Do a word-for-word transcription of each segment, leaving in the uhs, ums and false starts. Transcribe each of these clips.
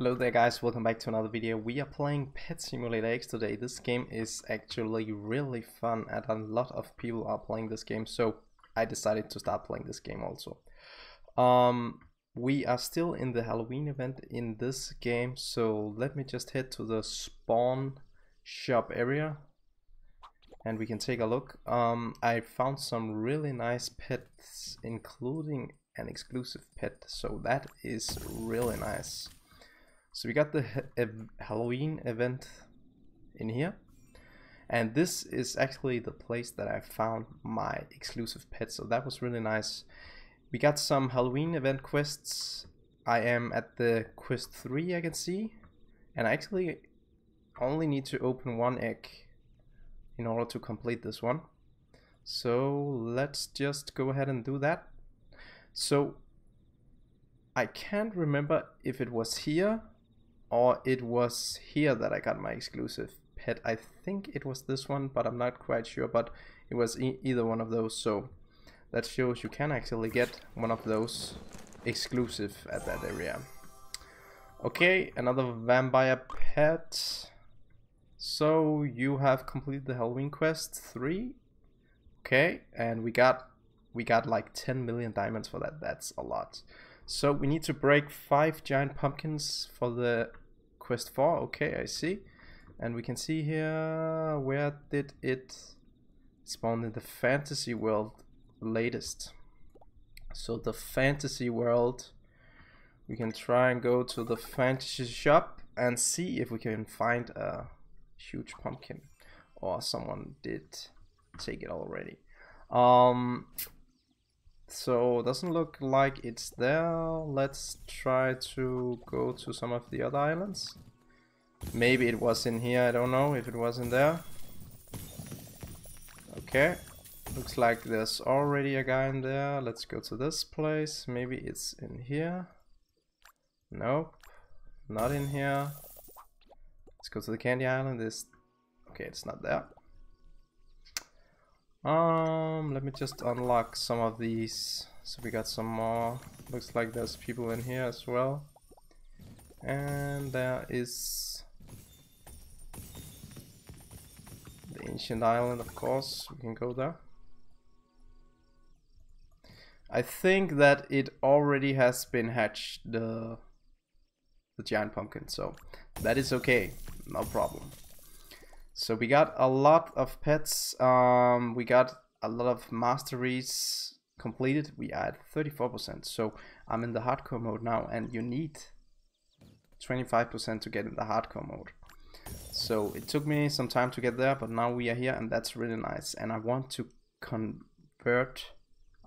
Hello there guys, welcome back to another video. We are playing Pet Simulator X today. This game is actually really fun and a lot of people are playing this game, so I decided to start playing this game also. Um, we are still in the Halloween event in this game, so let me just head to the spawn shop area and we can take a look. Um, I found some really nice pets, including an exclusive pet, so that is really nice. So we got the Halloween event in here, and this is actually the place that I found my exclusive pet, so that was really nice. We got some Halloween event quests. I am at the quest three, I can see, and I actually only need to open one egg in order to complete this one. So let's just go ahead and do that. So I can't remember if it was here or it was here that I got my exclusive pet. I think it was this one, but I'm not quite sure, but it was e either one of those, so that shows you can actually get one of those exclusive at that area. Okay, another vampire pet. So you have completed the Halloween quest three. Okay, and we got we got like ten million diamonds for that. That's a lot. So we need to break five giant pumpkins for the quest four. Okay, I see. And we can see here, where did it spawn? In the fantasy world latest. So the fantasy world, we can try and go to the fantasy shop and see if we can find a huge pumpkin, or someone did take it already. Um, So doesn't look like it's there. Let's try to go to some of the other islands. Maybe it was in here, I don't know if it was in there. Okay, looks like there's already a guy in there. Let's go to this place. Maybe it's in here. Nope, not in here. Let's go to the candy island. This, okay, it's not there. Um, let me just unlock some of these. So we got some more. Looks like there's people in here as well. And there is the ancient island, of course. We can go there. I think that it already has been hatched, the, the giant pumpkin, so that is okay. No problem. So we got a lot of pets, um, we got a lot of masteries completed. We are at thirty-four percent, so I'm in the hardcore mode now, and you need twenty-five percent to get in the hardcore mode. So it took me some time to get there, but now we are here, and that's really nice. And I want to convert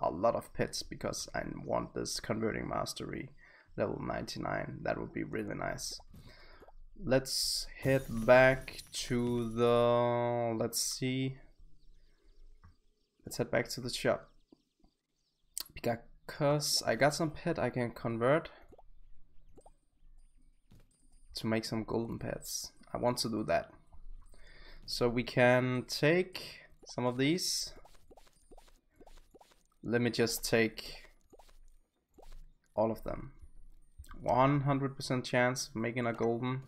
a lot of pets, because I want this converting mastery level ninety-nine, that would be really nice. Let's head back to the, let's see, let's head back to the shop, because I got some pet I can convert to make some golden pets. I want to do that. So we can take some of these. Let me just take all of them. one hundred percent chance of making a golden.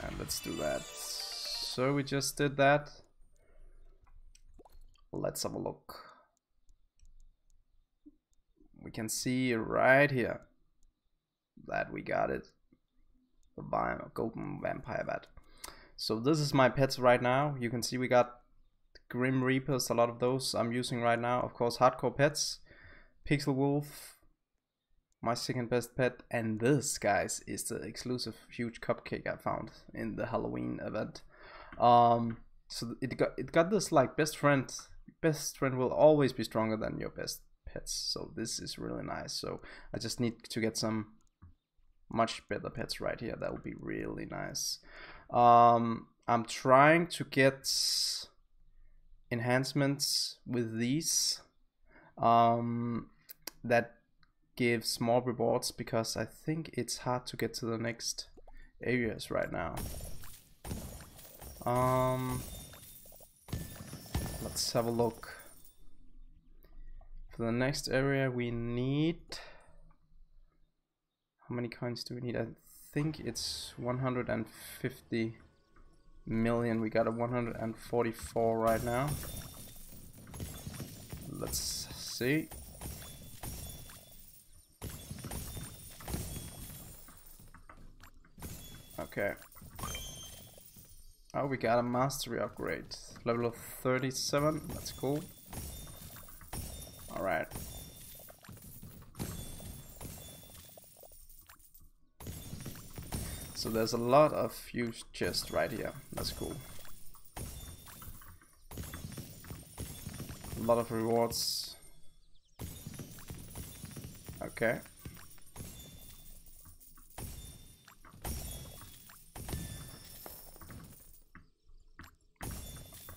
And let's do that. So we just did that. Let's have a look. We can see right here that we got it, the Golden Vampire Bat. So this is my pets right now. You can see we got Grim Reapers, a lot of those I'm using right now. Of course, hardcore pets, Pixel Wolf, my second best pet, and this, guys, is the exclusive huge cupcake I found in the Halloween event. Um, so it got it got this like best friend. Best friend will always be stronger than your best pets. So this is really nice. So I just need to get some much better pets right here. That would be really nice. Um, I'm trying to get enhancements with these. Um, that. Gives more rewards, because I think it's hard to get to the next areas right now. Um, let's have a look. For the next area we need How many coins do we need? I think it's one hundred fifty million. We got a one hundred forty-four right now. Let's see. Okay. Oh, we got a mastery upgrade. Level of thirty-seven. That's cool. Alright. So there's a lot of fused chests right here. That's cool. A lot of rewards. Okay.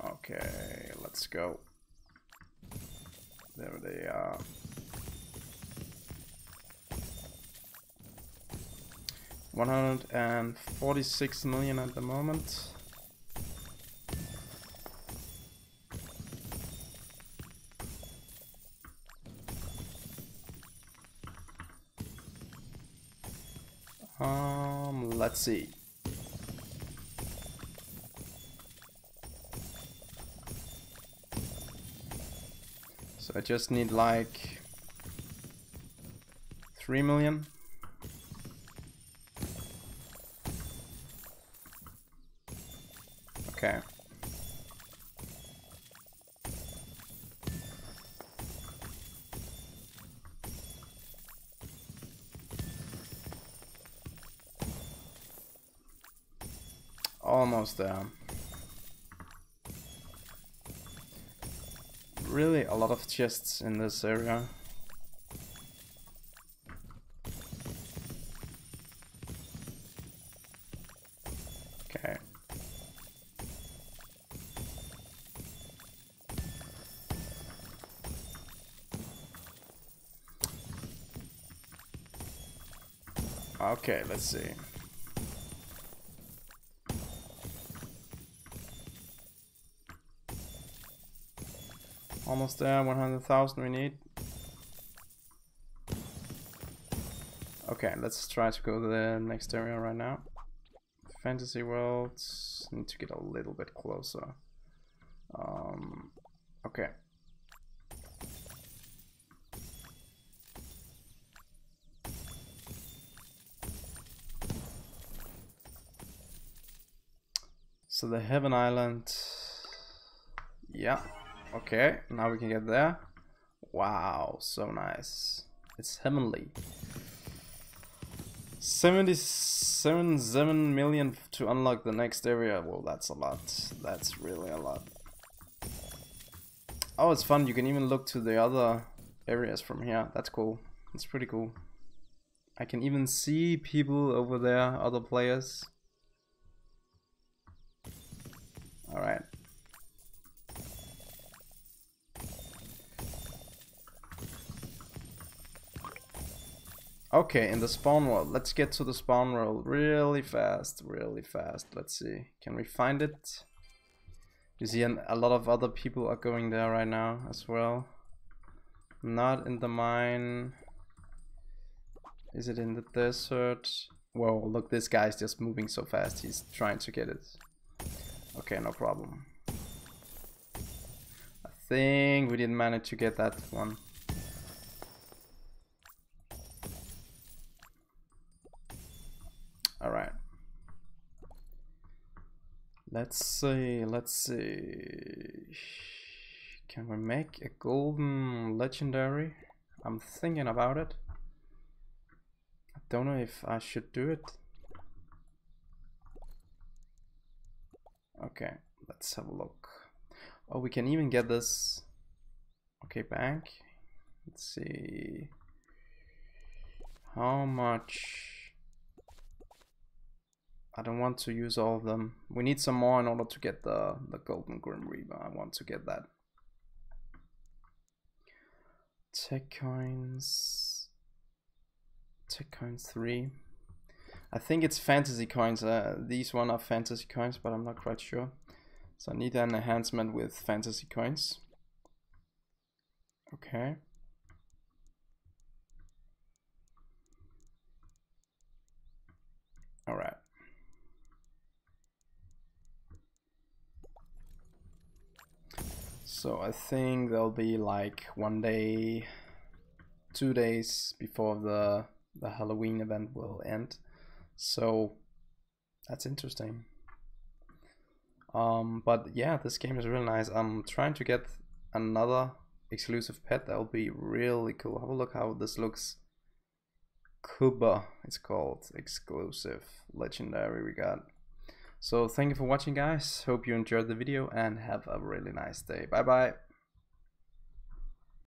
Okay, let's go. There they are. one hundred forty-six million at the moment. Um, let's see. I just need like three million. Okay. Almost there. Really a lot of chests in this area. Okay. Okay, let's see. Almost there, one hundred thousand we need. Okay, let's try to go to the next area right now. Fantasy worlds, need to get a little bit closer. Um, okay. So the Heaven Island, yeah. Okay, now we can get there. Wow, so nice. It's heavenly. seventy-seven million to unlock the next area. Well, that's a lot. That's really a lot. Oh, it's fun. You can even look to the other areas from here. That's cool. It's pretty cool. I can even see people over there, other players. All right. Okay, in the spawn world. Let's get to the spawn world really fast, really fast. Let's see. Can we find it? You see, an, a lot of other people are going there right now as well. Not in the mine. Is it in the desert? Whoa, look, this guy's just moving so fast. He's trying to get it. Okay, no problem. I think we didn't manage to get that one. Alright. Let's see, let's see. Can we make a golden legendary? I'm thinking about it. I don't know if I should do it. Okay, let's have a look. Oh, we can even get this. Okay, bank. Let's see. How much? I don't want to use all of them. We need some more in order to get the, the Golden Grim Reaper. I want to get that. Tech Coins. Tech Coins three. I think it's Fantasy Coins. Uh, these one are Fantasy Coins, but I'm not quite sure. So I need an enhancement with Fantasy Coins. Okay. So I think there'll be like one day, two days before the, the Halloween event will end. So that's interesting. Um, but yeah, this game is really nice. I'm trying to get another exclusive pet. That will be really cool. Have a look how this looks. Cuba, it's called. Exclusive. Legendary we got. So thank you for watching, guys. Hope you enjoyed the video and have a really nice day. Bye bye.